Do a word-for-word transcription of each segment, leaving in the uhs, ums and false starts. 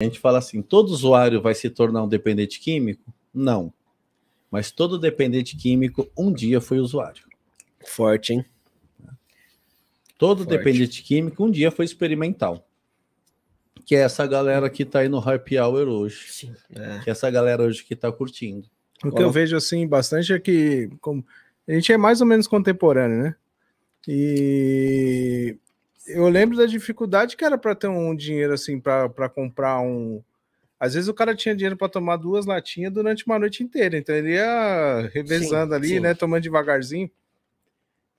A gente fala assim, todo usuário vai se tornar um dependente químico? Não. Mas todo dependente químico um dia foi usuário. Forte, hein? Todo Forte. dependente químico um dia foi experimental. Que é essa galera que tá aí no happy hour hoje. Sim. É. Que é essa galera hoje que tá curtindo. O que eu vejo, assim, bastante é que como, a gente é mais ou menos contemporâneo, né? E eu lembro da dificuldade que era para ter um dinheiro, assim, para comprar um... Às vezes o cara tinha dinheiro para tomar duas latinhas durante uma noite inteira, então ele ia revezando sim, ali, sim. né? Tomando devagarzinho.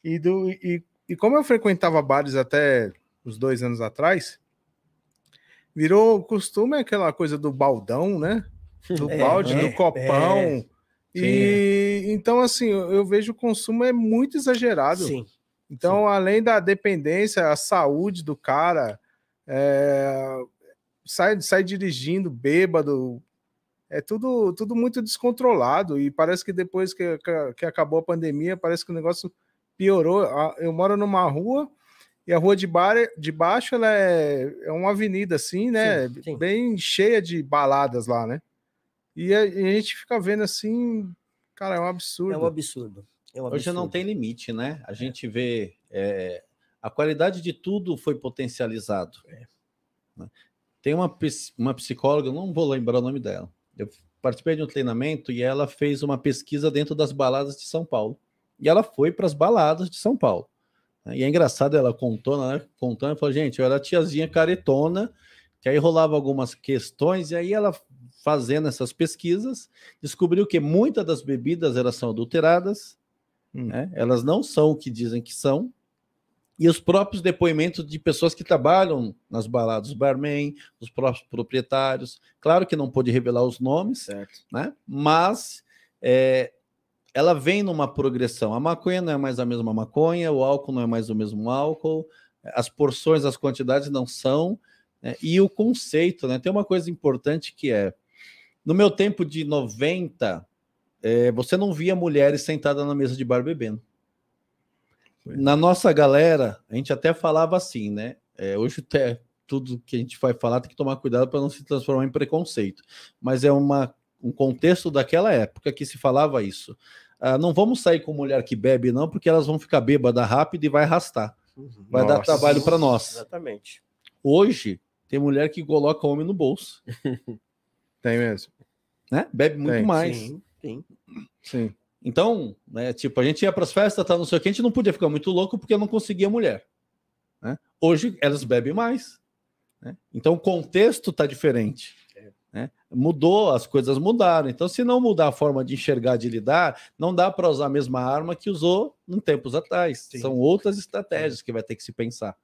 E, do, e, e como eu frequentava bares até uns dois anos atrás, virou costume aquela coisa do baldão, né? Do é, balde, é, do copão. É, e então, assim, eu vejo o consumo é muito exagerado. Sim, então, sim. além da dependência, a saúde do cara, é, sai, sai dirigindo, bêbado, é tudo, tudo muito descontrolado. E parece que depois que, que, que acabou a pandemia, parece que o negócio piorou. Eu moro numa rua... E a rua de, bar, de baixo ela é, é uma avenida assim, né? Sim, sim. Bem cheia de baladas lá, né? E a, e a gente fica vendo assim, cara, é um absurdo. É um absurdo. É um absurdo. Hoje não tem limite, né? A é. gente vê... É, a qualidade de tudo foi potencializado. É. Tem uma, uma psicóloga, não vou lembrar o nome dela. Eu participei de um treinamento e ela fez uma pesquisa dentro das baladas de São Paulo. E ela foi para as baladas de São Paulo. E é engraçado, ela contou, né? Contando, falou, gente, eu era tiazinha caretona, que aí rolava algumas questões, e aí ela, fazendo essas pesquisas, descobriu que muitas das bebidas elas são adulteradas, hum. né? Elas não são o que dizem que são, e os próprios depoimentos de pessoas que trabalham nas baladas, barman, os próprios proprietários, claro que não pôde revelar os nomes, certo. Né? Mas... É, ela vem numa progressão. A maconha não é mais a mesma maconha, o álcool não é mais o mesmo álcool, as porções, as quantidades não são, né? E o conceito, né? Tem uma coisa importante que é, no meu tempo de noventa, é, você não via mulheres sentadas na mesa de bar bebendo. Na nossa galera, a gente até falava assim, né? É, hoje até tudo que a gente vai falar tem que tomar cuidado para não se transformar em preconceito. Mas é uma um contexto daquela época que se falava isso. Ah, não vamos sair com mulher que bebe, não, porque elas vão ficar bêbadas rápido e vai arrastar. Uhum. Vai Nossa. dar trabalho para nós. Exatamente. Hoje, tem mulher que coloca homem no bolso. Tem mesmo. Né? Bebe muito tem. mais. Sim, sim. sim. Então, né, tipo, a gente ia para as festas, tá, não sei o que, a gente não podia ficar muito louco porque não conseguia mulher. Né? Hoje, elas bebem mais. Né? Então, o contexto está diferente. Né? Mudou, as coisas mudaram. Então, se não mudar a forma de enxergar, de lidar, não dá para usar a mesma arma que usou em tempos atrás. Sim. São outras estratégias que vai ter que se pensar.